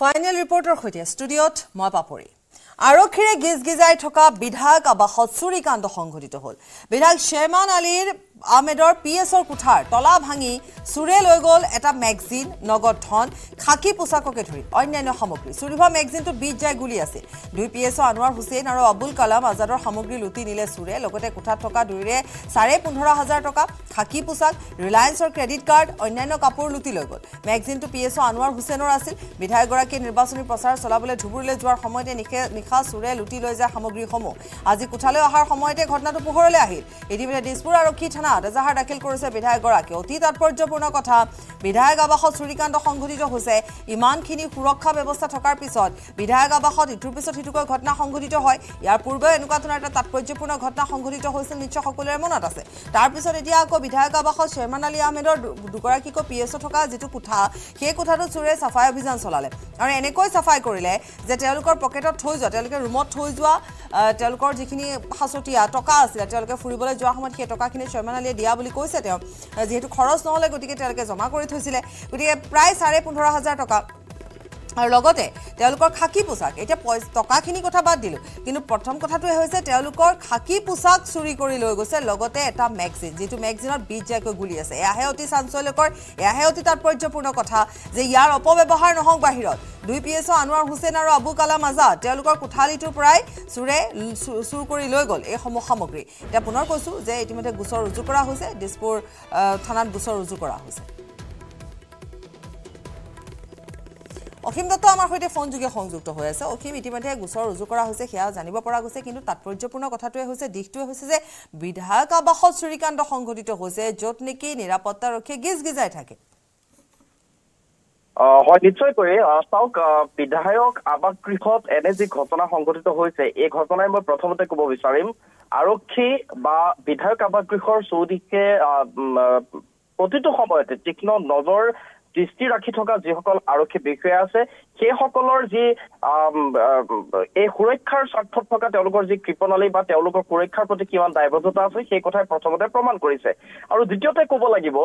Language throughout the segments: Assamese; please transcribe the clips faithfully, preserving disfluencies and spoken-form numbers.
Final reporter hoite studiot moi papori. Arokhire gizgizai thoka bidhak abahot suri kando hongorito hol. Bidhak Sherman Alir Ahmedor P S R Kuthar tola bhangi sure loi gol eta magazine nogot thon khaki posakoke thori onnyanno samogri suribha magazine to twenty jay guli ase dui P S O Anwar Hussein aro Abul Kalam Azador samogri luti nile sure logote kuthar thoka duire fifteen thousand taka khaki posak Reliance or credit card onnyanno kapor luti loi gol magazine to P S O Anwar Hussein or asil bidhayok gorake nirbachoni prochar cholabole dhubule joar samoyte nikhe nikha sure luti loi ja samogri homo aji kuthale ahar samoyte ghotna to pohorole ahil edibeta Dispur arokhi thana Razahar Dakil Korse Bidhayok Gorake Oti Tatporjopurno Kotha Bidhayok Abahot Surikando Hongorito Hose Iman Khini Surokha Bebosta Thokar Pisot Bidhayok Abahot Itur Pisot Hituko Ghotna Hongorito Hoy Yar Purbe Enukua Tona Eta Tatporjopurno Ghotna Hongorito Hoisil Nichchoi Sokolore Monot Ase Tar Pisot Etia Ako Bidhayok Abahot Sherman Ali Ahmedor Dugoraki P S O Thoka Jitu Kotha Kei Kothato Sure Safai Obhijan Cholale Aru Enekoi Safai Korile Je Teolokor Pocketot Thoi Joa Teoloke Roomot Thoi Joa Teolokor Jikhini Hasotia Toka Asile Teoloke Furibole Joa Somoyt Sei Toka Khini Sherman Ali diaboli কৈছে তেওঁ যেহেতু খৰচ নহলে গতিকে তেলকে জমা কৰি থৈছিলে গতিকে প্ৰায় fifteen thousand টকা আৰু লগতে তেলকৰ খাকি পোছাক এটা টকাখিনি কথা বাদ দিলো কিন্তু প্ৰথম কথাটো হৈছে তেলকৰ খাকি পোছাক চুৰি কৰি লৈ গৈছে লগতে এটা ম্যাগজিন যেটো ম্যাগজিনত বিজাকৈ গুলি আছে এহে অতি সঞ্চলকৰ এহে অতি তাৎপৰ্যপূৰ্ণ কথা যে ইয়াৰ অপব্যৱহাৰ নহওক বাহিৰত দুই পিএছ আনোৱাৰ হোসেন আৰু আবু কালাম আজাদ তেলকৰ কোঠালিটো প্ৰায় চুৰে চুৰ কৰি লৈ গল এই সমসামগ্ৰী এটা পুনৰ কৈছো যে ইতিমধ্যে গুছৰ ৰুজু কৰা হৈছে দিছপুৰ থানাত গুছৰ ৰুজু কৰা হৈছে অখিম দত্ত আমাৰ হৈতে ফোন যোগে সংযুক্ত হৈ আছে অখিম ইতিমধ্যে গুছৰ ৰুজু কৰা হৈছে সেয়া জানিব পৰা গৈছে কিন্তু তাৎপৰ্যপূৰ্ণ কথাটোৱে হৈছে দিশটোৱে হৈছে যে বিধায়ক আবাহত চুৰিকাণ্ড সংঘটিত হৈছে য'ত নেকি নিৰাপত্তা ৰক্ষী গিজগিজাই থাকে অ হয় নিশ্চয় কৰে আছাওক বিধায়ক আবাকৃহত এনে যে ঘটনা সংঘটিত হৈছে এই ঘটনাই মই প্ৰথমতে ক'ব বিচাৰিম আৰক্ষী বা বিধায়ক আবাকৃহৰ চৌদিশে প্ৰতিটো সময়তে তীক্ষ্ণ নজৰ দৃষ্টি ৰাখি থকা যেসকল আৰক্ষী বিষয়া আছে সেই সকলৰ যে এই সুৰক্ষাৰ স্বাৰ্থত থকা তেওঁলোকৰ যে কৃপণালী বা তেওঁলোকৰ সুৰক্ষাৰ প্ৰতি কিমান দায়বদ্ধতা আছে সেই কথা প্ৰথমতে প্ৰমাণ কৰিছে আৰু দ্বিতীয়তে ক'ব লাগিব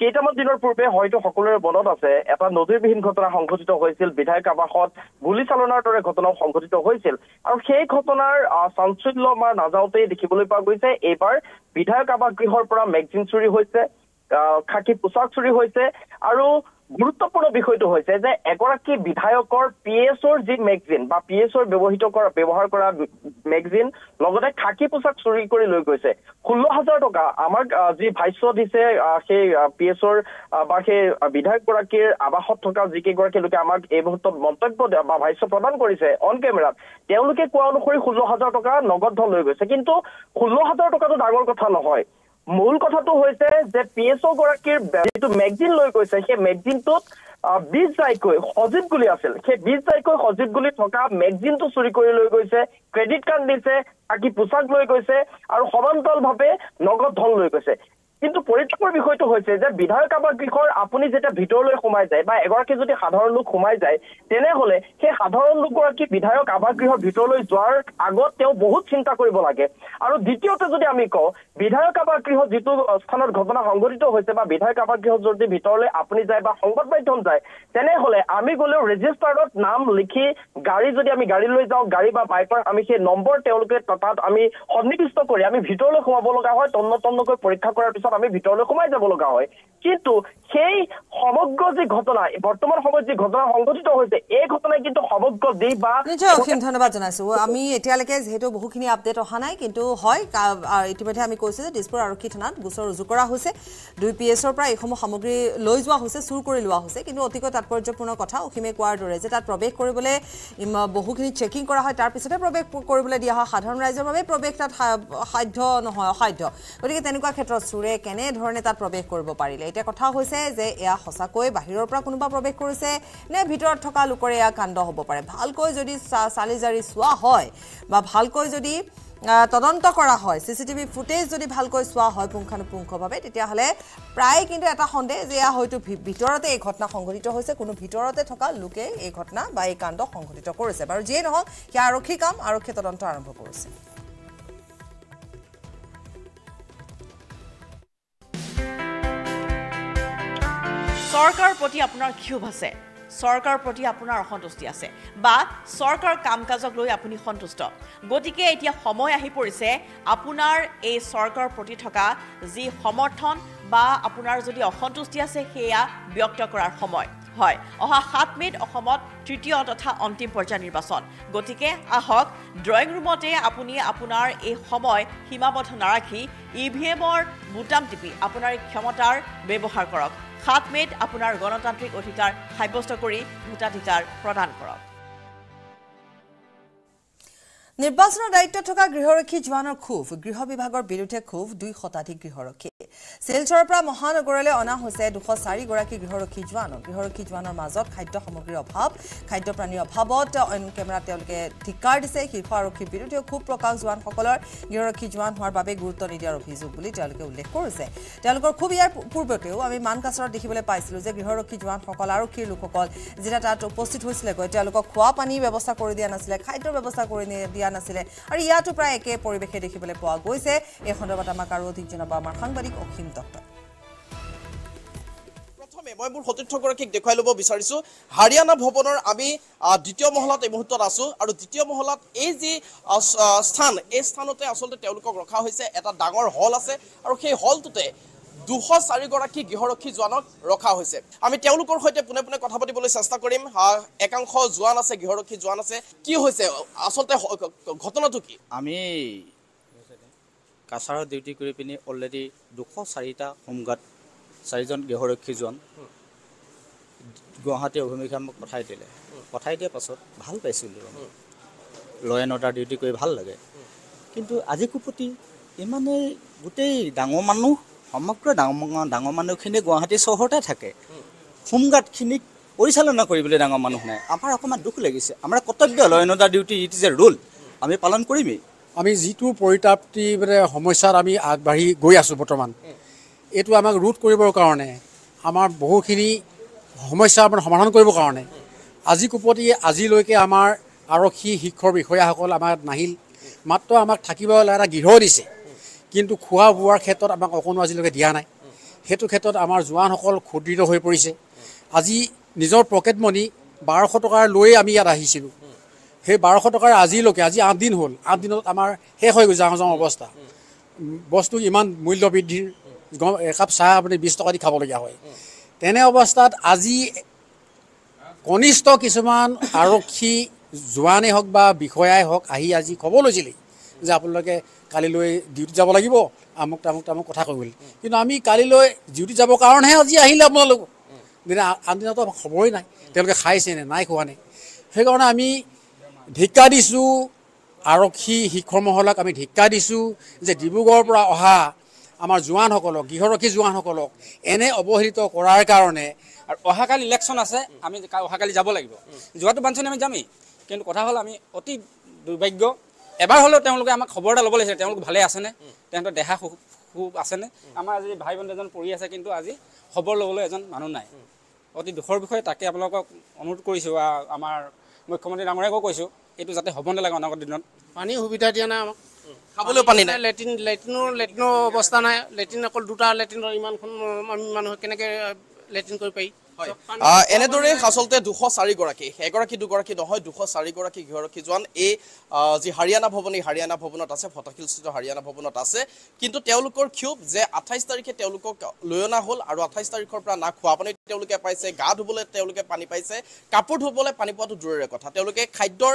কেইটামান দিনৰ পূৰ্বে হয়তো সকলোৰে মনত আছে এটা নজিৰবিহীন ঘটনা সংঘটিত হৈছিল বিধায়ক আবাহত গুলীচালনাৰ দৰে ঘটনা সংঘটিত হৈছিল আৰু সেই ঘটনাৰ সংশ্লিষ্ট মাৰ নাজাওতে দেখিবলৈ পোৱা গৈছে এবাৰ বিধায়ক আবাসগৃহৰ পৰা মেগজিন চুৰি হৈছে খাকি পোছাক চুৰি হৈছে আৰু গুৰুত্বপূৰ্ণ বিষয়টো হৈছে যে এগৰাকী বিধায়কৰ পিএছৰ যি মেগজিন বা পিএছৰ ব্যৱহৃত কৰা ব্যৱহাৰ কৰা মেগজিন লগতে খাকি পোছাক চুৰি কৰি লৈ গৈছে ষোল্ল হাজাৰ টকা আমাৰ যি ভাষ্য দিছে সেই পিএছৰ বা সেই বিধায়কগৰাকীৰ আবাহত থকা যিকেগৰাকী লোকে আমাক এই মুহূৰ্তত মন্তব্য বা ভাষ্য প্ৰদান কৰিছে অন কেমেৰাত তেওঁলোকে কোৱা অনুসৰি ষোল্ল হাজাৰ টকা নগদ ধন লৈ গৈছে কিন্তু ষোল্ল হাজাৰ টকাটো ডাঙৰ কথা নহয় মূল কথাটো হৈছে যে পিএসও গৰাকীৰ যেটো ম্যাগজিন লৈ গৈছে সেই ম্যাগজিনটোত twenty জাইকৈ হজিত গুলি আছিল সেই twenty জাইকৈ হজিত গুলি থকা ম্যাগজিনটো চুৰি কৰি লৈ গৈছে ক্ৰেডিট কাৰ্ড দিছে আকি পোছাক লৈ গৈছে আৰু সমান্তৰালভাৱে নগদ ধন লৈ গৈছে কিন্তু পৰিতাপৰ বিষয়টো হৈছে যে বিধায়ক আবাসগৃহৰ আপুনি যেটা ভিতৰলৈ সোমাই যায় বা এগৰাকী যদি সাধাৰণ লোক সোমাই যায় তেনে হলে সেই সাধাৰণ লোকগৰাকী বিধায়ক আবাসগৃহৰ ভিতৰলৈ যোৱাৰ আগত তেওঁ বহুত চিন্তা কৰিব লাগে আৰু দ্বিতীয়তে যদি আমি কওঁ বিধায়ক আবাসগৃহ যেটো স্থানৰ ঘটনা সংঘটিত হৈছে বা বিধায়ক আবাসগৃহ যদি ভিতৰলৈ আপুনি যায় বা সংবাদ মাধ্যম যায় তেনে হলে আমি গলে ৰেজিষ্টাৰত নাম লিখি গাড়ী যদি আমি গাড়ী লৈ যাওঁ গাড়ী বা বাইকৰ আমি সেই নম্বৰ তেওঁলোকে ততাত আমি সন্নিবিষ্ট কৰি আমি ভিতৰলৈ সোমাব লগা হয় তন্নতন্নকৈ পৰীক্ষা কৰাৰ পিছত আমি ভিতৰলৈ সোমাই যাব লগা হয় কিন্তু সেই সমগ্ৰ যে ঘটনা বৰ্তমান সময়ত যে ঘটনা সংঘটিত হৈছে এই ঘটনা কিন্তু সমগ্ৰ দেশ বা অখিম ধন্যবাদ জনাইছো আমি এতিয়ালৈকে যেহেতু বহুখিনি আপডেট অহা নাই কিন্তু হয় ইতিমধ্যে আমি কৈছে যে দিছপুৰ আৰক্ষী থানাত গোচৰ ৰুজু কৰা হৈছে দুই পিএছৰ পৰা এইসমূহ সামগ্ৰী লৈ যোৱা হৈছে চুৰ কৰি লোৱা হৈছে কিন্তু অতিকৈ তাৎপৰ্যপূৰ্ণ কথা অখিমে কোৱাৰ দৰে যে তাত প্ৰৱেশ কৰিবলৈ বহুখিনি চেকিং কৰা হয় তাৰ পিছতে প্ৰৱেশ কৰিবলৈ দিয়া হয় সাধাৰণ ৰাইজৰ বাবে প্ৰৱেশ তাত সাধ্য নহয় অসাধ্য গতিকে তেনেকুৱা ক্ষেত্ৰত চুৰে কেনে ধৰণে তাত প্ৰৱেশ কৰিব পাৰিলে এটা কথা হৈছে যে এয়া হসাকৈ বাহিৰৰ পৰা কোনোবা প্ৰৱেশ কৰিছে নে ভিতৰত থকা লোকৰে এয়া কাণ্ড হ'ব পাৰে ভালকৈ যদি চালিজাৰি সোৱা হয় বা ভালকৈ যদি তদন্ত কৰা হয় সিসিটিভি ফুটেজ যদি ভালকৈ সোৱা হয় পুংখানুপুংখভাৱে তেতিয়া হলে প্ৰায় কিন্তু এটা সন্দেহ যে এয়া হয়তো ভিতৰতে এই ঘটনা সংঘটিত হৈছে কোনো ভিতৰতে থকা লোকে এই ঘটনা বা এই কাণ্ড সংঘটিত কৰিছে বাৰু যে নহয় সেয়া আৰক্ষী কাম আৰক্ষী তদন্ত আৰম্ভ কৰিছে सरकार प्रति आपनार क्षोभ आछे সৰকাৰ প্ৰতি আপোনাৰ অসন্তুষ্টি আছে বা সৰকাৰ কামকাজক লৈ আপুনি সন্তুষ্ট গতিকে এতিয়া সময় আহি পৰিছে আপোনাৰ এই সৰকাৰ প্ৰতি থকা যি সমৰ্থন বা আপোনাৰ যদি অসন্তুষ্টি আছে হেয়া ব্যক্ত কৰাৰ সময় হয় অহা সাত মিনিট অসমত তৃতীয় তথা অন্তিম পৰ্যায়ৰ নিৰ্বাচন গতিকে আহক ড্ৰয়িং ৰুমতে আপুনি আপোনাৰ এই সময় সীমাবদ্ধ নাৰাখি ইভিএমৰ বুটাম টিপি আপোনাৰ ক্ষমতাৰ ব্যৱহাৰ কৰক সাত মিনিট আপোনাৰ গণতান্ত্ৰিক অধিকাৰ সাব্যস্ত কৰি ভোটাধিকাৰ প্ৰদান কৰক নিৰ্বাচনৰ দায়িত্বত থকা গৃহৰক্ষী জোৱানৰ খুব গৃহ বিভাগৰ বিৰুদ্ধে খুব দুই শতাধিক গৃহৰক্ষী শিলচৰৰ পৰা মহানগৰলৈ অনা হৈছে দুশ চাৰি গৰাকী গৃহৰক্ষী জোৱান গৃহৰক্ষী জোৱানৰ মাজত খাদ্য সামগ্ৰীৰ অভাৱ খাদ্য প্ৰাণীৰ অভাৱত অন কেমেৰা তেওঁলোকে ঠিকাৰ দিছে শীৰ্ষ আৰক্ষীৰ বিৰুদ্ধে খুব প্ৰকাশ জোৱানসকলৰ গৃহৰক্ষী জোৱান হোৱাৰ বাবে গুৰুত্ব নিদিয়াৰ অভিযোগ বুলি তেওঁলোকে উল্লেখ কৰিছে তেওঁলোকৰ খুব ইয়াৰ পূৰ্বতেও আমি মানকাছৰত দেখিবলৈ পাইছিলোঁ যে গৃহৰক্ষী জোৱানসকল আৰক্ষীৰ লোকসকল যেতিয়া তাত উপস্থিত হৈছিলে গৈ তেওঁলোকক খোৱা পানীৰ ব্যৱস্থা কৰি দিয়া নাছিলে খাদ্যৰ ব্যৱস্থা কৰি দিয়া নাছিলে আৰু ইয়াতো প্ৰায় একে পৰিৱেশে দেখিবলৈ পোৱা গৈছে এই সন্দৰ্ভত আমাক আৰু অধিক জনাব আমাৰ সাংবাদিক অখিম দত্ত প্ৰথমে মই মোৰ সতীৰ্থগৰাকীক দেখাই লব বিচাৰিছো হাৰিয়ানা ভৱনৰ আমি দ্বিতীয় মহলাত এই মুহূৰ্তত আছো আৰু দ্বিতীয় মহলাত এই যে স্থান এই স্থানতে আচলতে তেওঁলোকক ৰখা হৈছে এটা ডাঙৰ হল আছে আৰু সেই হলটোতে দুশ চাৰি গৰাকী গৃহৰক্ষী জোৱানক ৰখা হৈছে আমি তেওঁলোকৰ সৈতে পুনে পুনে কথা পাতিবলৈ চেষ্টা কৰিম একাংশ জোৱান আছে গৃহৰক্ষী জোৱান আছে কি হৈছে আচলতে ঘটনাটো কি আমি কাছাৰৰ ডিউটি কৰি পিনি অলৰেডি দুশ চাৰিটা হোমগাৰ্ড চাৰিজন গৃহৰক্ষী জোৱান গুৱাহাটী অভিমুখে মোক পঠাই দিলে পঠাই দিয়াৰ পাছত ভাল পাইছিলোঁ ল' এণ্ড অৰ্ডাৰ ডিউটি কৰি ভাল লাগে কিন্তু আজি কুপতি ইমানেই গোটেই ডাঙৰ মানুহ সমগ্ৰ ডাঙৰ ডাঙৰ মানুহখিনি গুৱাহাটী চহৰতে থাকে হোমগাৰ্ডখিনিক পৰিচালনা কৰিবলৈ ডাঙৰ মানুহ নাই আমাৰ অকণমান দুখ লাগিছে আমাৰ কৰ্তব্য law' and order duty it is a rule আমি পালন কৰিমেই আমি যিটো পৰিতাপ্তি মানে সমস্যাত আমি আগবাঢ়ি গৈ আছোঁ বৰ্তমান এইটো আমাক ৰোধ কৰিবৰ কাৰণে আমাৰ বহুখিনি সমস্যা আমাৰ সমাধান কৰিবৰ কাৰণে আজি কুপতি আজিলৈকে আমাৰ আৰক্ষী শিক্ষক বিষয়াসকল আমাক নাহিল মাত্ৰ আমাক থাকিবলৈ এটা গৃহ দিছে কিন্তু খোৱা বোৱাৰ ক্ষেত্ৰত আমাক অকণো আজিলৈকে দিয়া নাই সেইটো ক্ষেত্ৰত আমাৰ জোৱানসকল ক্ষুদ্ৰিত হৈ পৰিছে আজি নিজৰ পকেট মনি বাৰশ টকাৰ লৈয়ে আমি ইয়াত আহিছিলোঁ সেই বাৰশ টকাৰ আজিলৈকে আজি আঠ দিন হ'ল আঠ দিনত আমাৰ শেষ হৈ গৈ যাওঁ যাওঁ অৱস্থা বস্তু ইমান মূল্য বৃদ্ধিৰ একাপ চাহ আপুনি বিছ টকা দি খাবলগীয়া হয় তেনে অৱস্থাত আজি কনিষ্ঠ কিছুমান আৰক্ষী জোৱানেই হওক বা বিষয়াই হওক আহি আজি খবৰ লৈছিলেই যে আপোনালোকে কালিলৈ ডিউটি যাব লাগিব আমুক তামুক তামুক কথা কৈ গ'ল কিন্তু আমি কালিলৈ ডিউটি যাবৰ কাৰণেহে আজি আহিলে আপোনালোক দিনা আনদিনাতো আমাক খবৰেই নাই তেওঁলোকে খাইছেনে নাই খোৱা নাই সেইকাৰণে আমি ধিক্কাৰ দিছোঁ আৰক্ষী শিক্ষক মহলাক আমি ধিক্কাৰ দিছোঁ যে ডিব্ৰুগড়ৰ পৰা অহা আমাৰ জোৱানসকলক গৃহৰক্ষী জোৱানসকলক এনে অৱহেলিত কৰাৰ কাৰণে আৰু অহাকালি ইলেকশ্যন আছে আমি অহাকালি যাব লাগিব যোৱাটো বাঞ্চনে আমি যামেই কিন্তু কথা হ'ল আমি অতি দুৰ্ভাগ্য এবাৰ হ'লেও তেওঁলোকে আমাক খবৰ এটা ল'ব লাগিছিল তেওঁলোক ভালে আছেনে তেওঁলোকৰ দেহা খুব আছেনে আমাৰ আজি ভাই বন্ধু এজন পৰি আছে কিন্তু আজি খবৰ ল'বলৈ এজন মানুহ নাই অতি দুখৰ বিষয়ে তাকে আপোনালোকক অনুৰোধ কৰিছোঁ আমাৰ মুখ্যমন্ত্ৰী ডাঙৰীয়াকো কৈছোঁ এইটো যাতে হ'ব নালাগে অনাগত দিনত পানীৰ সুবিধা দিয়া নাই আমাক খাবলৈ পানী নাই লেট্ৰিন লেট্ৰিনৰ লেট্ৰিনৰ অৱস্থা নাই লেট্ৰিন অকল দুটা লেট্ৰিনৰ ইমানখন আমি মানুহে কেনেকৈ লেট্ৰিন কৰিব পাৰি এনেদৰে আচলতে দুশ চাৰি গৰাকী এগৰাকী দুগৰাকী নহয় দুশ চাৰি গৰাকী গৃহৰক্ষী জোৱান এই যি হাৰিয়ানা ভৱন এই হাৰিয়ানা ভৱনত আছে ফটাশিলস্থিত হাৰিয়ানা ভৱনত আছে কিন্তু তেওঁলোকৰ ক্ষোভ যে আঠাইছ তাৰিখে তেওঁলোকক লৈ অনা হ'ল আৰু আঠাইছ তাৰিখৰ পৰা না খোৱা পানী তেওঁলোকে পাইছে গা ধুবলৈ তেওঁলোকে পানী পাইছে কাপোৰ ধুবলৈ পানী পোৱাটো দূৰৰে কথা তেওঁলোকে খাদ্যৰ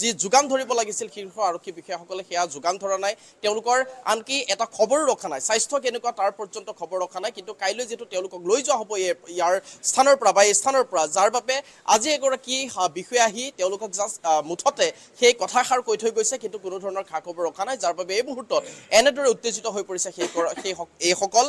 যি যোগান ধৰিব লাগিছিল শীৰ্ষ আৰক্ষী বিষয়াসকলে সেয়া যোগান ধৰা নাই তেওঁলোকৰ আনকি এটা খবৰ ৰখা নাই স্বাস্থ্য কেনেকুৱা তাৰ পৰ্যন্ত খবৰ ৰখা নাই কিন্তু কাইলৈ যিটো তেওঁলোকক লৈ যোৱা হ'ব ইয়াৰ স্থানৰ পৰা বা এই স্থানৰ পৰা যাৰ বাবে আজি এগৰাকী বিষয়া আহি তেওঁলোকক জাষ্ট মুঠতে সেই কথাষাৰ কৈ থৈ গৈছে কিন্তু কোনো ধৰণৰ খা খবৰ ৰখা নাই যাৰ বাবে এই মুহূৰ্তত এনেদৰে উত্তেজিত হৈ পৰিছে সেই এইসকল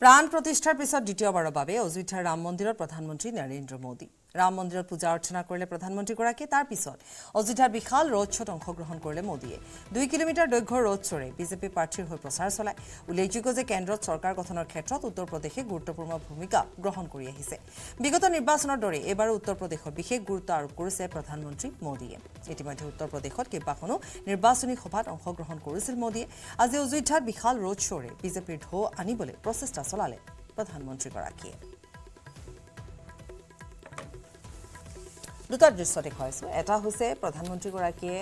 প্ৰাণ প্ৰতিষ্ঠাৰ পিছত দ্বিতীয়বাৰৰ বাবে অযোধ্যাৰ ৰাম মন্দিৰত প্ৰধানমন্ত্ৰী নৰেন্দ্ৰ মোদী ৰাম মন্দিৰত পূজা অৰ্চনা কৰিলে প্ৰধানমন্ত্ৰীগৰাকীয়ে তাৰ পিছত অযোধ্যাৰ বিশাল ৰোড শ্ব'ত অংশগ্ৰহণ কৰিলে মোদীয়ে দুই কিলোমিটাৰ দৈৰ্ঘ্যৰ ৰোড শ্ব'ৰে বিজেপি প্ৰাৰ্থীৰ হৈ প্ৰচাৰ চলায় উল্লেখযোগ্য যে কেন্দ্ৰত চৰকাৰ গঠনৰ ক্ষেত্ৰত উত্তৰ প্ৰদেশে গুৰুত্বপূৰ্ণ ভূমিকা গ্ৰহণ কৰি আহিছে বিগত নিৰ্বাচনৰ দৰে এইবাৰো উত্তৰ প্ৰদেশত বিশেষ গুৰুত্ব আৰোপ কৰিছে প্ৰধানমন্ত্ৰী মোদীয়ে ইতিমধ্যে উত্তৰ প্ৰদেশত কেইবাখনো নিৰ্বাচনী সভাত অংশগ্ৰহণ কৰিছিল মোদীয়ে আজি অযোধ্যাত বিশাল ৰোড শ্ব'ৰে বিজেপিৰ ঢৌ আনিবলৈ প্ৰচেষ্টা চলালে প্ৰধানমন্ত্ৰীগৰাকীয়ে দুটা দৃশ্য দেখা হৈছে এটা হৈছে প্ৰধানমন্ত্ৰী গৰাকীয়ে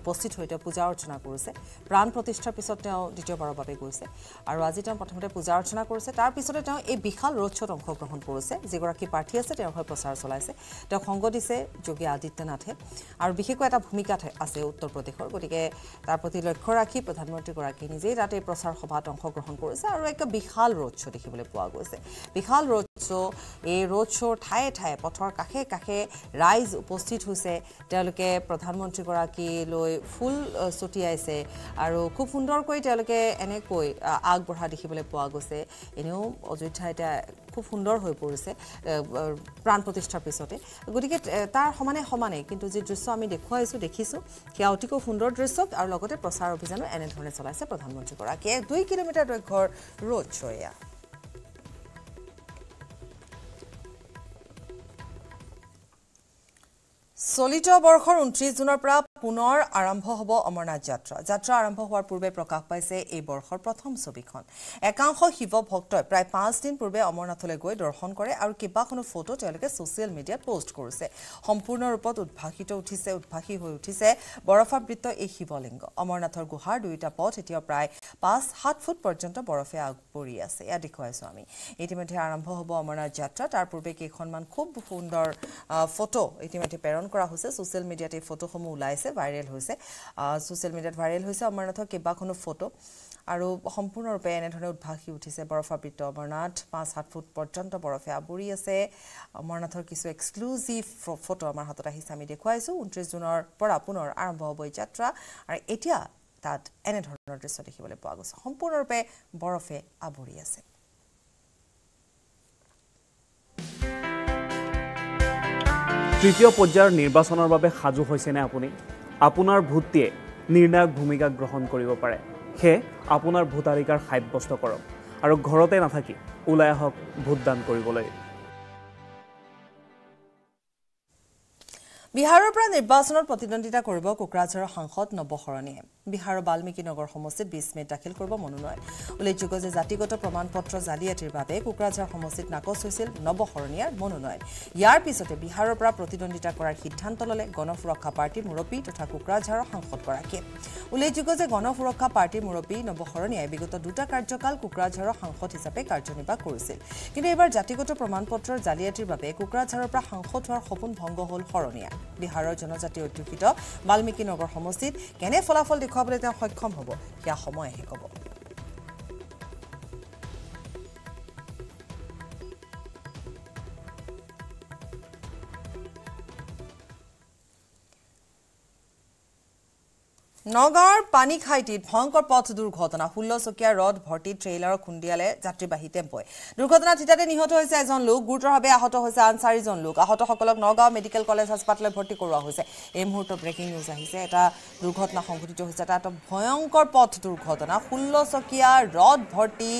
উপস্থিত হৈতে পূজা অৰ্চনা কৰিছে প্ৰাণ প্ৰতিষ্ঠাৰ পিছত তেওঁ দ্বিতীয়বাৰৰ বাবে গৈছে আৰু আজি তেওঁ প্ৰথমতে পূজা অৰ্চনা কৰিছে তাৰ পিছতে তেওঁ এই বিশাল ৰোড শ্ব'ত অংশগ্ৰহণ কৰিছে যিগৰাকী প্ৰাৰ্থী আছে তেওঁৰ হৈ প্ৰচাৰ চলাইছে তেওঁ সংগ দিছে যোগী আদিত্যনাথে আৰু বিশেষকৈ এটা ভূমিকা আছে উত্তৰ প্ৰদেশৰ গতিকে তাৰ প্ৰতি লক্ষ্য ৰাখি প্ৰধানমন্ত্ৰী গৰাকী নিজে ৰাতে প্ৰচাৰ সভাত অংশগ্ৰহণ কৰিছে আৰু এক বিশাল ৰোড শ্ব'ত দেখিবলৈ পোৱা গৈছে বিশাল ৰোড শ্ব'ত এই ৰোড শ্ব'ৰ ঠায়ে ঠায়ে পথৰ কাখে কাখে ৰাইজ উপস্থিত হৈছে তেওঁলোকে প্ৰধানমন্ত্ৰী গৰাকী Full uh, soti aise aro khub sundor koi teoloke ene koi aag borha dekhibole poa goise eneo ojoitha eta khub sundor hoi porise pran protisthar pisote gotike tar homane homane kintu je drishyo ami dekhuaisu dekhisu kiaotiko sundor drishyo ar logote prochar obhijano ene dhorone cholaise pradhanmantri korake two kilometer doighor road shoya Solito borkhor untrish junar pra Punor Arambo Hobo Amarnath Jatra. Jatra Arambo Hoar Purbe Prakash Paise ei borkhor Prathom Sobikhon. Ekankhoi Shiva Bhaktoy Pray five din Purbe Amarnathole Goi Dorshon Kore Aru Kebakhono Photo Teoloke Social Media Post Korise. Sampurna Rupot Udbhakito Uthise Udbhaki Hoi Uthise Borofabritto ei Shiva Linga. Amarnathor Guhar Duita Pot Etia Pray five seven foot Porjonto Borofe Agpori Ase. Eya dekhuaisu ami. Itimidhe Arambo Hobo Amarnath Jatra tar purbe kekhonman khub sundor photo itimidhe peron কৰা হৈছে সোশ্যাল মিডিয়াতে ফটোসমূহ ওলাইছে ভাইৰেল হৈছে সোশ্যাল মিডিয়াত ভাইৰেল হৈছে অমৰনাথৰ কেবাখনো ফটো আৰু সম্পূৰ্ণৰূপে এনে ধৰণে উদ্ভাসি উঠিছে বৰফাবৃত অমৰনাথ five seven ফুট পৰ্যন্ত বৰফে আৱৰি আছে অমৰনাথৰ কিছু এক্সক্লুসিভ ফটো আমাৰ হাতত আহিছে আমি দেখুৱাইছো ঊনত্ৰিশ জুনৰ পৰা পুনৰ আৰম্ভ হ'ব এই যাত্ৰা আৰু এতিয়া তাত এনে ধৰণৰ দৃশ্য দেখিবলৈ পোৱা গৈছে সম্পূৰ্ণৰূপে বৰফে আৱৰি আছে তৃতীয় পৰ্যায়ৰ নিৰ্বাচনৰ বাবে হাজু হৈছে নে আপুনি আপোনাৰ ভূতিয়ে নিৰ্ণায়ক ভূমিকা গ্ৰহণ কৰিব পাৰে হে আপোনাৰ ভূতাৰিকাৰ সাব্যস্ত কৰক আৰু ঘৰতে নাথাকি ওলাই হক ভোটদান কৰিবলৈ বিহাৰৰ পৰা নিৰ্বাচনৰ প্ৰতিদ্বন্দ্বিতা কৰিব কোকৰাঝৰৰ সাংসদ নবহৰণীয়ে বিহাৰৰ বাল্মিকী নগৰ সমষ্টিত বিশ মে দাখিল কৰিব মনোনয়ন উল্লেখযোগ্য যে জাতিগত প্ৰমাণপত্ৰ জালিয়াতিৰ বাবে কোকৰাঝৰ সমষ্টিত নাকচ হৈছিল নবহৰণীয়াৰ মনোনয়ন ইয়াৰ পিছতে বিহাৰৰ পৰা প্ৰতিদ্বন্দ্বিতা কৰাৰ সিদ্ধান্ত ললে গণসুৰক্ষা পাৰ্টিৰ মুৰব্বী তথা কোকৰাঝৰৰ সাংসদ গৰাকী উল্লেখযোগ্য যে গণসুৰক্ষা পাৰ্টিৰ মুৰব্বী নবহৰণীয়াই বিগত দুটা কাৰ্যকাল কোকৰাঝৰৰ সাংসদ হিচাপে কাৰ্যনিৰ্বাহ কৰিছিল কিন্তু এবাৰ জাতিগত প্ৰমাণপত্ৰৰ জালিয়াতিৰ বাবে কোকৰাঝৰৰ পৰা সাংসদ হোৱাৰ সপোন ভংগ হ'ল হৰণীয়া বিহাৰৰ জনজাতি অধ্যুষিত বাল্মিকী নগৰ সমষ্টিত কেনে ফলাফল দেখুৱাবলৈ তেওঁ সক্ষম হ'ব কিয়া সময় আহি ক'ব Nogar, panic heighted, Hongkor Pot Durkotana, Hullo Sokia Road, Porti Trailer, Kundiale, Jatribahi Tempo. Durkotana Tita and Hoto says on Luke, Gutrabe, Hoto Hosa and Saris on Luke, a Hoto Hokolog Noga, Medical College Hospital, Porticora Hose, M. Hoto breaking news, he said, Durkotna Hongkito is at Hongkor Pot Durkotana, Hullo Sokia, Road, Porti,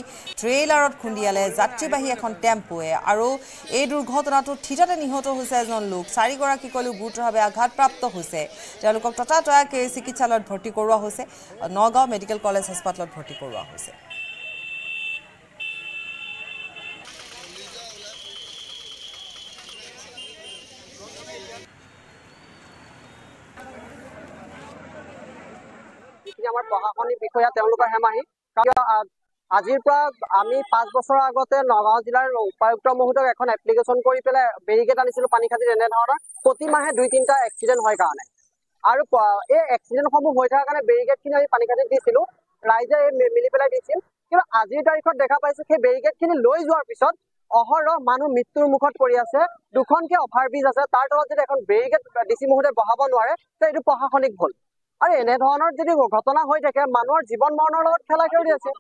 Trailer, Kundiale, Jatribahi Contempo, Aro, E. Durkotana to Tita and Hoto who says on Luke, Sarigora Kikolu, Gutrabe, Gat Prapto Hose, Jalukok Tata, Sikichalot. भर्ती কৰোৱা হৈছে নগাঁও মেডিকেল কলেজ হাসপাতালত ভৰ্তি কৰোৱা হৈছে আমাৰ পহাকনি বিষয়া তেওঁলোকৰ হেমাহি আজিৰ পৰা আমি পাঁচ বছৰ আগতে নগাঁও জিলাৰ উপায়ুক্ত মহোদয়ক এখন এপ্লিকেশন কৰি পেলে বেৰিকেট আনিছিল পানী খাতিৰ এনে ধৰণৰ প্ৰতি মাহে দুই তিনটা এক্সিডেন্ট হয় কাৰণে আৰু এই এক্সিডেন্ট সমূহ হৈ থাকা কাৰণে বেৰিকেট কিনি আমি পানী খাতি দিছিল ৰাইজে মিলি পেলাই দিছিল কিন্তু আজিৰ তাৰিখত দেখা পাইছো সেই বেৰিকেট কিনি লৈ যোৱাৰ পিছত অহৰহ মানুহ মৃত্যুৰ মুখত পৰি আছে দুখনকে অভাৰব্ৰিজ আছে তাৰ তলত যদি এখন বেৰিকেট ডিচি মুহূৰ্তে বহাব নোৱাৰে তে এইটো প্ৰশাসনিক ভুল আৰু এনে ধৰণৰ যদি ঘটনা হৈ থাকে মানুহৰ জীৱন মৰণৰ লগত খেলা কৰি আছে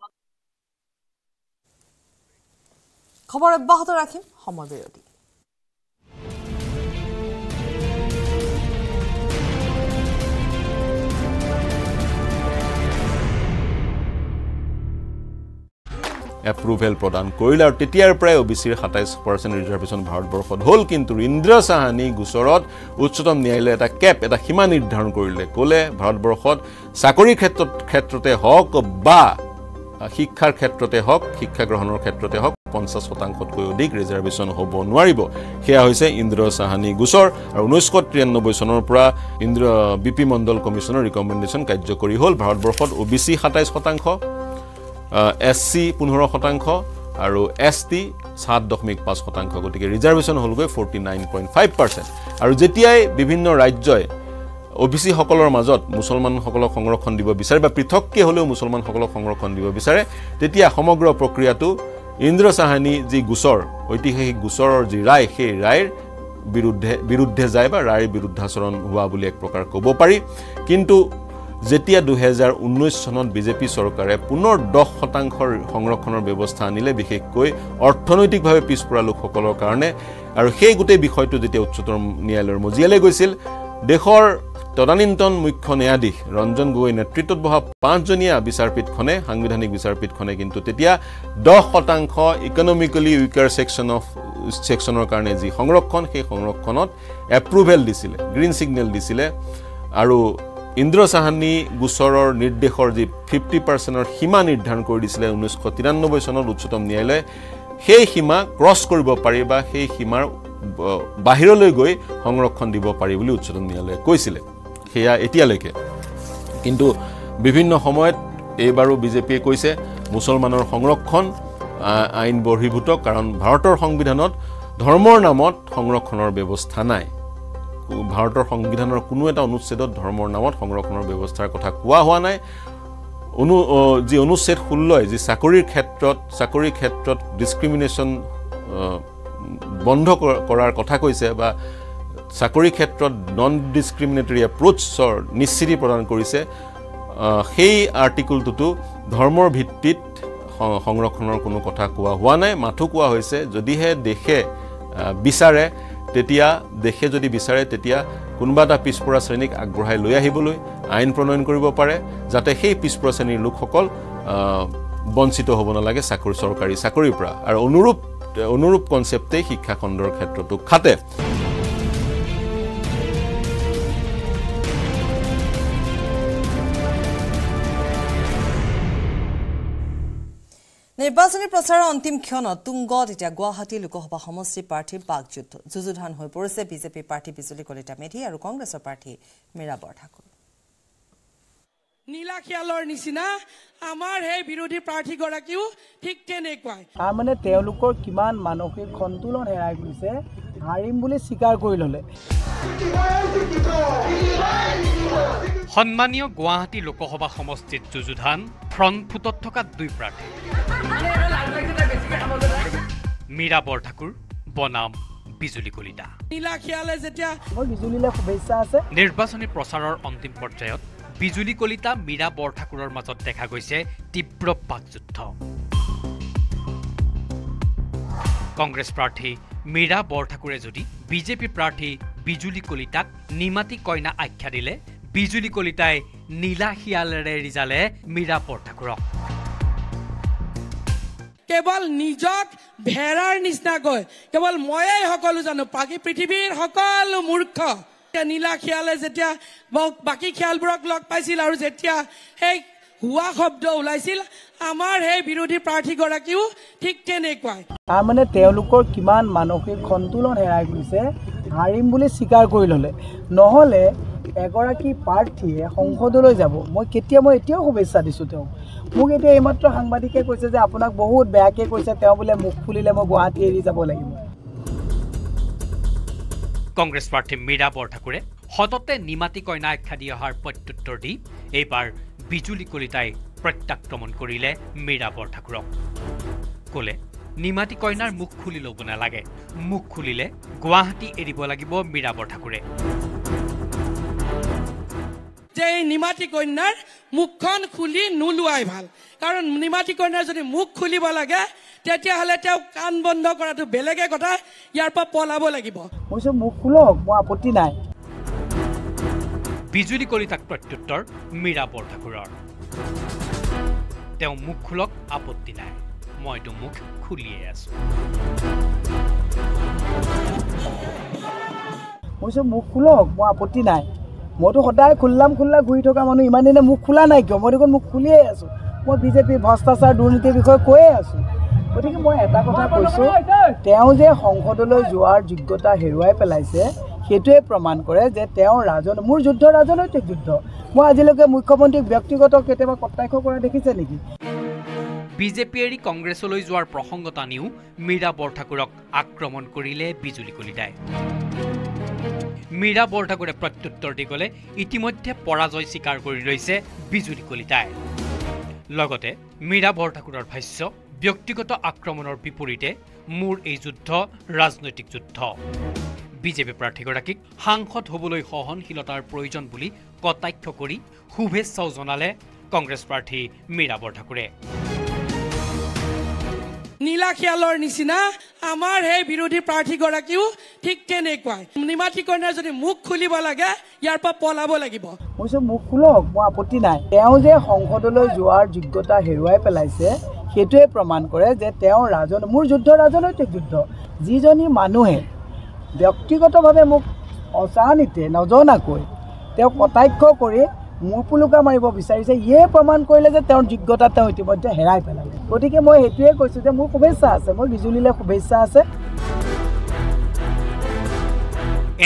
খবৰ অব্যাহত ৰাখিম সমজয়তি Approval prodan Koila Titiar Pray O B C twenty-seven percent reservation Bharatbarshot hol kintu Indra Sahani Gusorot Uchchotom Nyayalaya eta cap eta hima nirdharon korile kole Bharatbarshot sakori khetrot khetrote hok ba শিক্ষার ক্ষেত্রতে হক শিক্ষা গ্ৰহণৰ ক্ষেত্ৰতে হক পঞ্চাশ শতাংশতকৈ অধিক ৰিজাৰ্ভেশন হ'ব নোৱাৰিব হেয়া হৈছে ইন্দ্ৰ সাহানি গুছৰ আৰু ঊনৈশ তিৰানব্বৈ চনৰ পৰা ইন্দ্ৰ বিপি মণ্ডল কমিশনৰ ৰিকমেন্ডেশন কাৰ্যকৰী হ'ল ভাৰতবৰ্ষত ওবিসি সাতাইশ শতাংশ এসসি পোন্ধৰ শতাংশ আৰু এসটি সাত দশমিক পাঁচ শতাংশ গতিকে ৰিজাৰ্ভেশন হ'লগৈ forty nine point five percent আৰু যেতিয়াই বিভিন্ন ৰাজ্যই ওবিসি সকলৰ মাজত মুছলমান সকলক সংৰক্ষণ দিব বিচাৰে বা পৃথককে হলেও মুছলমান সকলক সংৰক্ষণ দিব বিচাৰে তেতিয়া সমগ্ৰ প্ৰক্ৰিয়াটো ইন্দ্ৰ সাহানি যি গুছৰ ঐতিহাসিক গুছৰৰ যি ৰায় সেই ৰায়ৰ বিৰুদ্ধে বিৰুদ্ধে যায় বা ৰায়ৰ বিৰুদ্ধাচৰণ হোৱা বুলি এক প্ৰকাৰ ক'ব পাৰি কিন্তু যেতিয়া দুই হাজাৰ ঊনৈশ চনত বিজেপি চৰকাৰে পুনৰ দহ শতাংশৰ সংৰক্ষণৰ ব্যৱস্থা আনিলে বিশেষকৈ অৰ্থনৈতিকভাৱে পিছপৰা লোকসকলৰ কাৰণে আৰু সেই গোটেই বিষয়টো যেতিয়া উচ্চতৰ ন্যায়ালয়ৰ মজিয়ালৈ গৈছিল দেখৰ তদানীন্তন মুখ্য ন্যায়াধীশ ৰঞ্জন গগৈ নেতৃত্বত বহা পাঁচজনীয়া বিচাৰপীঠখনে সাংবিধানিক বিচাৰপীঠখনে কিন্তু তেতিয়া দহ শতাংশ ইকনমিকলি উইকাৰ সেকশন অফ সেকশনৰ কাৰণে যি সংৰক্ষণ সেই সংৰক্ষণত এপ্ৰুভেল দিছিল গ্ৰীণ সিগনেল দিছিল আৰু ইন্দ্ৰ সাহানি গুছৰৰ নিৰ্দেশৰ যি পঞ্চাছ শতাংশৰ সীমা নিৰ্ধাৰণ কৰি দিছিল ঊনৈশ তিৰানব্বৈ চনত উচ্চতম ন্যায়ালয়ে সেই সীমা ক্ৰছ কৰিব পাৰি বা সেই সীমাৰ বাহিৰলৈ গৈ সংৰক্ষণ দিব পাৰি বুলি উচ্চতম ন্যায়ালয়ে কৈছিল হেয়া এতিয়ালৈকে কিন্তু বিভিন্ন সময়ত এবাৰো বিজেপিয়ে কৈছে মুছলমানৰ সংৰক্ষণ আইন বহিৰ্ভূত কাৰণ ভাৰতৰ সংবিধানত ধৰ্মৰ নামত সংৰক্ষণৰ ব্যৱস্থা নাই ভাৰতৰ সংবিধানৰ কোনো এটা অনুচ্ছেদত ধৰ্মৰ নামত সংৰক্ষণৰ ব্যৱস্থাৰ কথা কোৱা হোৱা নাই অনু যি অনুচ্ছেদ ষোল্ল যি চাকৰিৰ ক্ষেত্ৰত চাকৰিৰ ক্ষেত্ৰত ডিসক্ৰিমিনেচন বন্ধ কৰাৰ কথা কৈছে বা চাকৰি ক্ষেত্ৰত নন ডিসক্ৰিমিনেটৰি এপ্ৰ'চৰ নিশ্চিতি প্ৰদান কৰিছে সেই আৰ্টিকলটো ধৰ্মৰ ভিত্তিত সংৰক্ষণৰ কোনো কথা কোৱা হোৱা নাই মাথো কোৱা হৈছে যদিহে দেখে বিচাৰে তেতিয়া দেখে যদি বিচাৰে তেতিয়া কোনবাটা পিছপৰা শ্ৰেণীক আগ্ৰহাই লৈ আহিবলৈ আইন প্ৰণয়ন কৰিব পাৰে যাতে সেই পিছপৰা শ্ৰেণীৰ লোকসকল বঞ্চিত হ'ব নালাগে চাকৰি চৰকাৰী চাকৰিৰ পৰা আৰু অনুৰূপ অনুৰূপ কনসেপ্টে শিক্ষা খণ্ডৰ ক্ষেত্ৰটো খাতে নিৰ্বাচনী প্ৰচাৰৰ অন্তিম ক্ষণত তুংগত এতিয়া গুৱাহাটী লোকসভা সমষ্টি প্ৰাৰ্থীৰ বাগযুদ্ধ যুযুধান হৈ পৰিছে বিজেপি প্ৰাৰ্থী বিজুলী কলিতা মেধি আৰু কংগ্ৰেছৰ প্ৰাৰ্থী মীৰা বৰঠাকুৰ নীলাখিয়ালৰ নিচিনা আমাৰ হে বিৰোধী প্ৰাৰ্থী গৰাকীও ঠিক তেনে কয় আৰু মানে তেওঁলোকৰ কিমান মানসিক সন্তুলন হেৰাই গৈছে হাৰিম বুলি স্বীকাৰ কৰি ললে সন্মানীয় গুৱাহাটী লোকসভা সমষ্টিত যুযুধান ফ্ৰণ্ট ফুটত থকা দুই প্ৰাৰ্থী মীৰা বৰঠাকুৰ বনাম বিজুলী কলিতা নীলাখিয়ালে যেতিয়া মোৰ বিজুলীলৈ শুভেচ্ছা আছে নিৰ্বাচনী প্ৰচাৰৰ অন্তিম পৰ্যায়ত বিজুলী কলিতা মীৰা বৰঠাকুৰৰ মাজত দেখা গৈছে তীব্ৰ বাকযুদ্ধ কংগ্ৰেছ প্ৰাৰ্থী মীৰা বৰঠাকুৰে যদি বিজেপি প্ৰাৰ্থী বিজুলী কলিতাক নিমাতি কইনা আখ্যা দিলে বিজুলী কলিতাই নীলাখিয়ালেৰে ৰিজালে মীৰা বৰঠাকুৰক কেৱল নিজক ভেৰাৰ নিচিনা কৈ কেৱল ময়েই সকলো জানো বাকী পৃথিৱীৰ সকলো মূৰ্খ নীলাখিয়ালে যেতিয়া বাকি খেলবোৰক লগ পাইছিল আৰু যেতিয়া সেই হুৱা শব্দ ওলাইছিল আমাৰ সেই বিৰোধী প্ৰাৰ্থীগৰাকীও ঠিক তেনে কয় তাৰ মানে তেওঁলোকৰ কিমান মানসিক সন্তুলন হেৰাই গৈছে হাৰিম বুলি স্বীকাৰ কৰি ল'লে নহ'লে এগৰাকী প্ৰাৰ্থীয়ে সংসদলৈ যাব মই কেতিয়া মই এতিয়াও শুভেচ্ছা দিছোঁ তেওঁ মোক এতিয়া এইমাত্ৰ সাংবাদিকে কৈছে যে আপোনাক বহুত বেয়াকৈ কৈছে তেওঁ বোলে মুখ খুলিলে মই গুৱাহাটী এৰি যাব লাগিব কংগ্ৰেছ প্ৰাৰ্থী মীৰা বৰঠাকুৰে সততে নিমাতি কইনা আখ্যা দি অহাৰ প্ৰত্যুত্তৰ দি এইবাৰ বিজুলী কলিতাই প্ৰত্যাক্ৰমণ কৰিলে মীৰা বৰঠাকুৰক ক'লে নিমাতি কইনাৰ মুখ খুলি ল'ব নালাগে মুখ খুলিলে গুৱাহাটী এৰিব লাগিব মীৰা বৰঠাকুৰে যে নিমাতি কন্যাৰ মুখখন খুলি নোলোৱাই ভাল কাৰণ নিমাতি কন্যাৰ যদি মুখ খুলিব লাগে তেতিয়াহ'লে তেওঁ কাণ বন্ধ কৰাটো বেলেগে কথা ইয়াৰ পৰা পলাব লাগিব কৈছে মুখ খোলক মই আপত্তি নাই বিজুলী কলিতাক প্ৰত্যুত্তৰ মীৰা বৰঠাকুৰৰ তেওঁ মুখ খোলক আপত্তি নাই মইতো মুখ খুলিয়ে আছো কৈছে মুখ খোলক মই আপত্তি নাই মইতো সদায় খুল্লাম খুল্লা ঘূৰি থকা মানুহ ইমান দিনে মুখ খোলা নাই কিয় মই দেখোন মুখ খুলিয়েই আছোঁ মই বিজেপি ভ্রষ্টাচার দুৰ্নীতিৰ বিষয়ে কয়ে আছো। গতিকে মই এটা কথা কৈছো, তেওঁ যে সংসদলৈ যোৱাৰ যোগ্যতা হেৰুৱাই পেলাইছে সেইটোৱে প্ৰমাণ কৰে যে তেওঁ ৰাজন মোৰ যুদ্ধ ৰাজনৈতিক যুদ্ধ। মই আজিলৈকে মুখ্যমন্ত্ৰীক ব্যক্তিগত কেতিয়াবা কটাক্ষ কৰা দেখিছে নেকি? বিজেপি এৰি কংগ্ৰেছলৈ যোৱাৰ প্ৰসংগ টানিও মীৰা বৰঠাকুৰক আক্ৰমণ কৰিলে বিজুলী কলিতাই। মীৰা বৰঠাকুৰে প্ৰত্যুত্তৰ দি গ'লে ইতিমধ্যে পৰাজয় স্বীকাৰ কৰি লৈছে বিজুলী কলিতাই। লগতে মীৰা বৰঠাকুৰৰ ভাষ্য, ব্যক্তিগত আক্ৰমণৰ বিপৰীতে মোৰ এই যুদ্ধ ৰাজনৈতিক যুদ্ধ। বিজেপি প্ৰাৰ্থীগৰাকীক সাংসদ হ'বলৈ সহনশীলতাৰ প্ৰয়োজন বুলি কটাক্ষ কৰি শুভেচ্ছাও জনালে কংগ্ৰেছ প্ৰাৰ্থী মীৰা বৰঠাকুৰে। নীলাখিয়ালৰ নিচিনা আমাৰ সেই বিৰোধী প্ৰাৰ্থীগৰাকীও ঠিক তেনেকুৱাই। নিমাতীকৰণে যদি মুখ খুলিব লাগে, ইয়াৰ পৰা পলাব লাগিব। কৈছে মুখ খোলক, মই আপত্তি নাই। তেওঁ যে সংসদলৈ যোৱাৰ যোগ্যতা হেৰুৱাই পেলাইছে সেইটোৱে প্ৰমাণ কৰে যে তেওঁ ৰাজন মোৰ যুদ্ধ ৰাজনৈতিক যুদ্ধ। যিজনী মানুহে ব্যক্তিগতভাৱে মোক অজানিতে নজনাকৈ তেওঁ কটাক্ষ কৰি মোৰ পুলুকা মাৰিব বিচাৰিছে, ইয়ে প্ৰমাণ কৰিলে যে তেওঁৰ যোগ্যতা তেওঁ ইতিমধ্যে হেৰাই পেলালে। গতিকে মই সেইটোৱে কৈছোঁ যে মোৰ শুভেচ্ছা আছে, মোৰ বিজুলীলৈ শুভেচ্ছা আছে।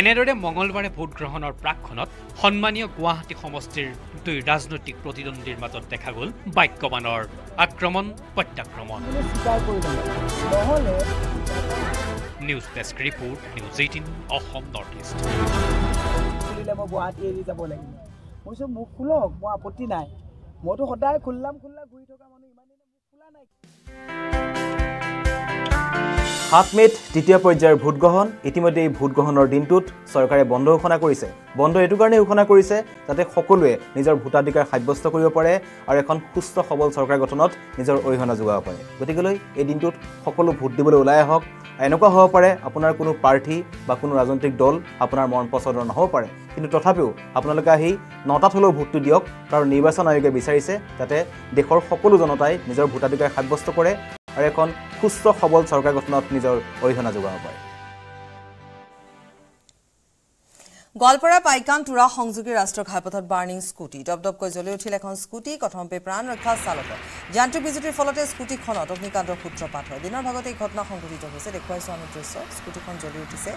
এনেদৰে মঙলবাৰে ভোট গ্ৰহণৰ প্ৰাকক্ষণত সন্মানীয় গুৱাহাটী সমষ্টিৰ দুই ৰাজনৈতিক প্ৰতিদ্বন্দ্বীৰ মাজত দেখা গ'ল বাক্যবাণৰ আক্ৰমণ প্ৰত্যাক্ৰমণ। News desk report, news eighteen Assam north east. মই গুৱাহাটী এৰি যাব লাগিব। কৈছে মুখ খোলক, মই আপত্তি নাই। মইতো সদায় খোল্লাম খোল্লা ঘূৰি থকা মানুহ, ইমান মুখ খোলা নাই। সাত মে'ত তৃতীয় পৰ্যায়ৰ ভোট গ্ৰহণ। ইতিমধ্যে এই ভোট গ্ৰহণৰ দিনটোত চৰকাৰে বন্ধ ঘোষণা কৰিছে। বন্ধ এইটো কাৰণে ঘোষণা কৰিছে যাতে সকলোৱে নিজৰ ভোটাধিকাৰ সাব্যস্ত কৰিব পাৰে আৰু এখন সুস্থ সবল চৰকাৰ গঠনত নিজৰ অৰিহণা যোগাব পাৰে। গতিকেলৈ এই দিনটোত সকলো ভোট দিবলৈ ওলাই আহক। এনেকুৱা হ'ব পাৰে আপোনাৰ কোনো প্ৰাৰ্থী বা কোনো ৰাজনৈতিক দল আপোনাৰ মন পচন্দৰ নহ'ব পাৰে, কিন্তু তথাপিও আপোনালোকে আহি নটাত হ'লেও ভোটটো দিয়ক। কাৰণ নিৰ্বাচন আয়োগে বিচাৰিছে যাতে দেশৰ সকলো জনতাই নিজৰ ভোটাধিকাৰ সাব্যস্ত কৰে আৰু এখন সুস্থ সবল চৰকাৰ গঠনত নিজৰ অৰিহণা যোগাব পাৰে। গোৱালপাৰা পাইকান তুৰা সংযোগী ৰাষ্ট্ৰীয় ঘাইপথত বাৰ্ণিং স্কুটি। দপদপকৈ জ্বলি উঠিল এখন স্কুটি। কথমপে প্ৰাণ ৰক্ষা চালকৰ। যান্ত্ৰিক বিজুতিৰ ফলতে স্কুটিখনত অগ্নিকাণ্ডৰ সূত্ৰপাত হয়। দিনৰ ভাগতে এই ঘটনা সংঘটিত হৈছে। দেখুৱাইছোঁ আমি দৃশ্য। স্কুটিখন জ্বলি উঠিছে।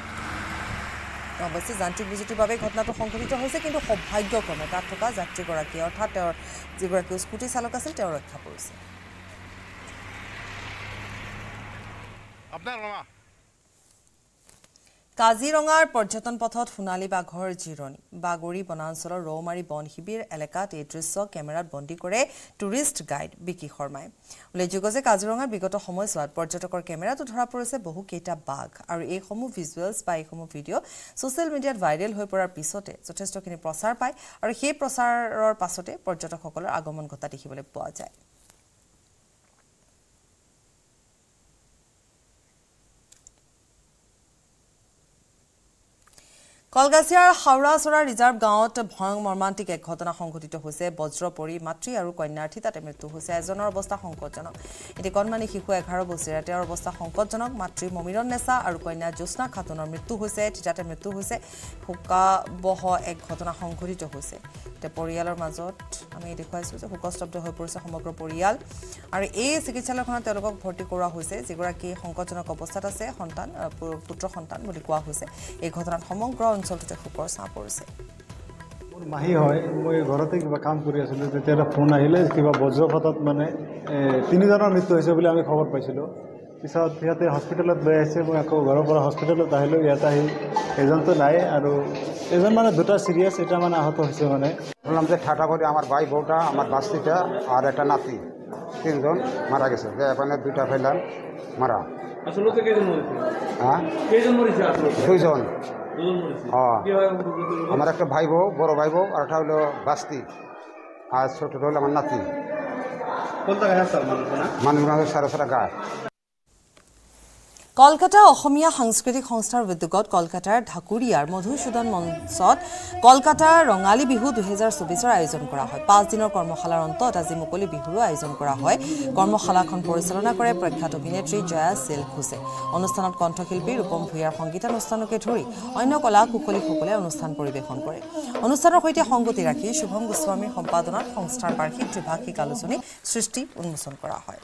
অৱশ্যে যান্ত্ৰিক বিজুতিৰ বাবে ঘটনাটো সংঘটিত হৈছে, কিন্তু সৌভাগ্যক্ৰমে তাত থকা যাত্ৰীগৰাকী অৰ্থাৎ তেওঁৰ যিগৰাকী স্কুটি চালক আছিল তেওঁ ৰক্ষা পৰিছে। কাজিৰঙাৰ পৰ্যটন পথত সোণালী বাঘৰ জিৰণি। বাগৰি বনাঞ্চলৰ ৰৌমাৰী বন শিবিৰ এলেকাত এই দৃশ্য কেমেৰাত বন্দী কৰে টুৰিষ্ট গাইড বিকি শৰ্মাই। উল্লেখযোগ্য যে কাজিৰঙাৰ বিগত সময়ছোৱাত পৰ্যটকৰ কেমেৰাতো ধৰা পৰিছে বহুকেইটা বাঘ, আৰু এইসমূহ ভিজুৱেলছ বা এইসমূহ ভিডিঅ' ছ'চিয়েল মিডিয়াত ভাইৰেল হৈ পৰাৰ পিছতে যথেষ্টখিনি প্ৰচাৰ পায়, আৰু সেই প্ৰচাৰৰ পাছতে পৰ্যটকসকলৰ আগমন ঘটা দেখিবলৈ পোৱা যায়। কলগাছিয়াৰ হাওৰাচৰা ৰিজাৰ্ভ গাঁৱত ভয়ং মৰ্মান্তিক এক ঘটনা সংঘটিত হৈছে। বজ্ৰ পৰি মাতৃ আৰু কন্যাৰ্থী তাতে মৃত্যু হৈছে। এজনৰ অৱস্থা সংকটজনক। এটি কণমানি শিশু এঘাৰ বছৰীয়া, তেওঁৰ অৱস্থা সংকটজনক। মাতৃ মমিৰণ নেচা আৰু কন্যা জ্যোৎস্না খাতুনৰ মৃত্যু হৈছে। যাতে মৃত্যু হৈছে শোকাবহ এক ঘটনা সংঘটিত হৈছে। পৰিয়ালৰ মাজত আমি দেখুৱাইছোঁ যে শোকস্তব্ধ হৈ পৰিছে সমগ্ৰ পৰিয়াল, আৰু এই চিকিৎসালয়খনত তেওঁলোকক ভৰ্তি কৰোৱা হৈছে। যিগৰাকী সংকটজনক অৱস্থাত আছে সন্তান, পুত্ৰ সন্তান বুলি কোৱা হৈছে। এই ঘটনাত সমগ্ৰ অঞ্চলটোতে শোকৰ চাহ পৰিছে। মোৰ মাহী হয়, মই ঘৰতে কিবা কাম কৰি আছিলোঁ, তেতিয়া এটা ফোন আহিলে কিবা বজ্ৰপাতত মানে তিনিজনৰ মৃত্যু হৈছে বুলি আমি খবৰ পাইছিলোঁ। পিছত সিহঁতে হস্পিটেলত লৈ আহিছে। মই আকৌ ঘৰৰ পৰা হস্পিটেলত আহিলোঁ। ইয়াত আহি এজনতো নাই, আৰু এজন মানে দুটা চিৰিয়াছ এটা মানে আহত হৈছে। মানে বললাম যে ঠাটা কৰি আমার ভাই বউটা, আমার বাস্তিটা আর একটা নাতি, তিনজন মারা গেছে। যে এখানে দুটা ফেলাম মারা আসলে কেজন মরেছে? হ্যাঁ, কেজন মরেছে? দুইজন। আমার একটা ভাই বউ, বড় ভাই বউ, আর একটা হলো বাস্তি, আর ছোটটা হলো আমার নাতি। মানুষ সারা সারা গাছ। কলকাতা অসমীয়া সাংস্কৃতিক সংস্থাৰ উদ্যোগত কলকাতাৰ ঢাকুৰিয়াৰ মধুসূদন মঞ্চত কলকাতা ৰঙালী বিহু দুই হাজাৰ চৌবিশ ৰ আয়োজন কৰা হয়। পাঁচ দিনৰ কৰ্মশালাৰ অন্তত আজি মুকলি বিহুৰ আয়োজন কৰা হয়। কৰ্মশালাখন পৰিচালনা কৰে প্ৰখ্যাত অভিনেত্ৰী জয়া সিল্ক ঘোষে। অনুষ্ঠানত কণ্ঠশিল্পী ৰূপম ভূঞাৰ সংগীতানুষ্ঠানকে ধৰি অন্য কলা কুশলীসকলে অনুষ্ঠান পৰিৱেশন কৰে। অনুষ্ঠানৰ সৈতে সংগতি ৰাখি শুভম গোস্বামীৰ সম্পাদনাত সংস্থাৰ বাৰ্ষিক ত্ৰিভাষিক আলোচনী সৃষ্টি উন্মোচন কৰা হয়।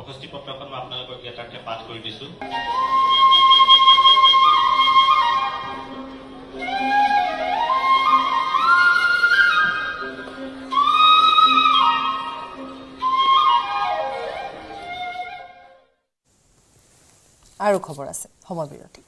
प्रशस्ति पत्र पाठ कर खबर आसे।